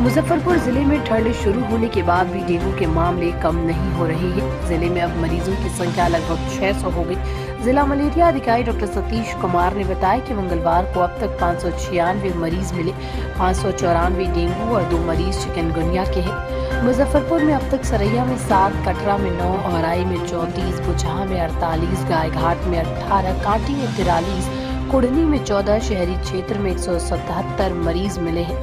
मुजफ्फरपुर जिले में ठंड शुरू होने के बाद भी डेंगू के मामले कम नहीं हो रहे हैं। जिले में अब मरीजों की संख्या लगभग 600 हो गई। जिला मलेरिया अधिकारी डॉक्टर सतीश कुमार ने बताया कि मंगलवार को अब तक 596 मरीज मिले, 594 डेंगू और 2 मरीज चिकनगुनिया के हैं। मुजफ्फरपुर में अब तक सरैया में 7, कटरा में 9, औराई में 34, कुछहा में 48, गाय घाट में 18, काटी में 43, कुड़नी में 14, शहरी क्षेत्र में 177 मरीज मिले हैं।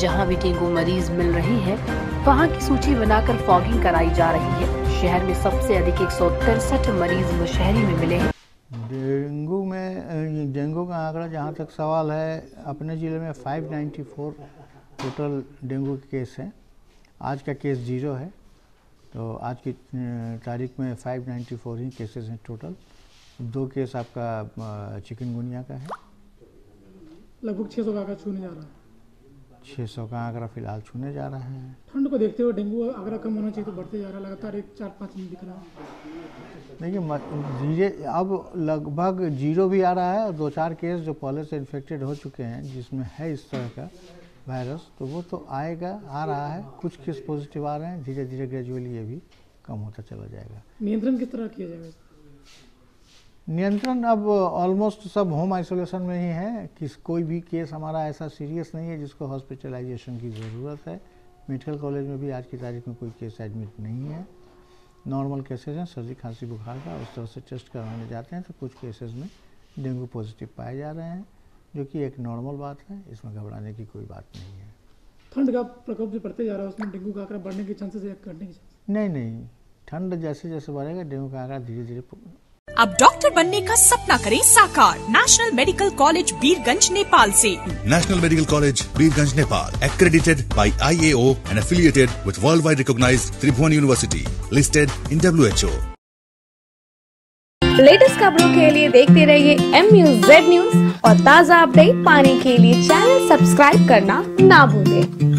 जहां भी डेंगू मरीज मिल रहे हैं वहां की सूची बनाकर फॉगिंग कराई जा रही है। शहर में सबसे अधिक 163 मरीज मुशहरी में मिले हैं। डेंगू का आंकड़ा जहां तक सवाल है, अपने जिले में 594 टोटल डेंगू के केस हैं। आज का केस 0 है, तो आज की तारीख में 594 ही केसेस हैं टोटल। 2 केस आपका चिकनगुनिया का है। लगभग 600 का आंकड़ा छूने जा रहा है। 600 का आंकड़ा फिलहाल छूने जा रहा है। ठंड को देखते हुए डेंगू आंकड़ा कम होना चाहिए तो बढ़ते जा रहा है, लगातार 4-5 दिन दिख रहा है। देखिए अब लगभग 0 भी आ रहा है और 2-4 केस जो पहले से इन्फेक्टेड हो चुके हैं जिसमें है इस तरह का वायरस, तो वो तो आएगा, आ रहा है। कुछ केस पॉजिटिव आ रहे हैं, धीरे धीरे ग्रेजुअली ये भी कम होता चला जाएगा। नियंत्रण किस तरह किया जाएगा? नियंत्रण अब ऑलमोस्ट सब होम आइसोलेशन में ही है। कोई भी केस हमारा ऐसा सीरियस नहीं है जिसको हॉस्पिटलाइजेशन की ज़रूरत है। मेडिकल कॉलेज में भी आज की तारीख में कोई केस एडमिट नहीं है। नॉर्मल केसेस हैं, सर्दी खांसी बुखार का, उस तरह से टेस्ट कराने जाते हैं तो कुछ केसेस में डेंगू पॉजिटिव पाए जा रहे हैं, जो कि एक नॉर्मल बात है। इसमें घबराने की कोई बात नहीं है। ठंड का प्रकोप जो बढ़ते जा रहा है उसमें डेंगू का आंकड़ा बढ़ने के चांसेस या घटने के चांसेस? नहीं, ठंड जैसे जैसे बढ़ेगा डेंगू का आंकड़ा धीरे धीरे। अब डॉक्टर बनने का सपना करें साकार national medical college Birgunj Nepal से। National medical college Birgunj Nepal, accredited by IAO and affiliated with world wide recognised Tribhuvan university, listed in WHO। Latest खबरों के लिए देखते रहिए MUZ न्यूज और ताज़ा अपडेट पाने के लिए चैनल सब्सक्राइब करना ना भूलें।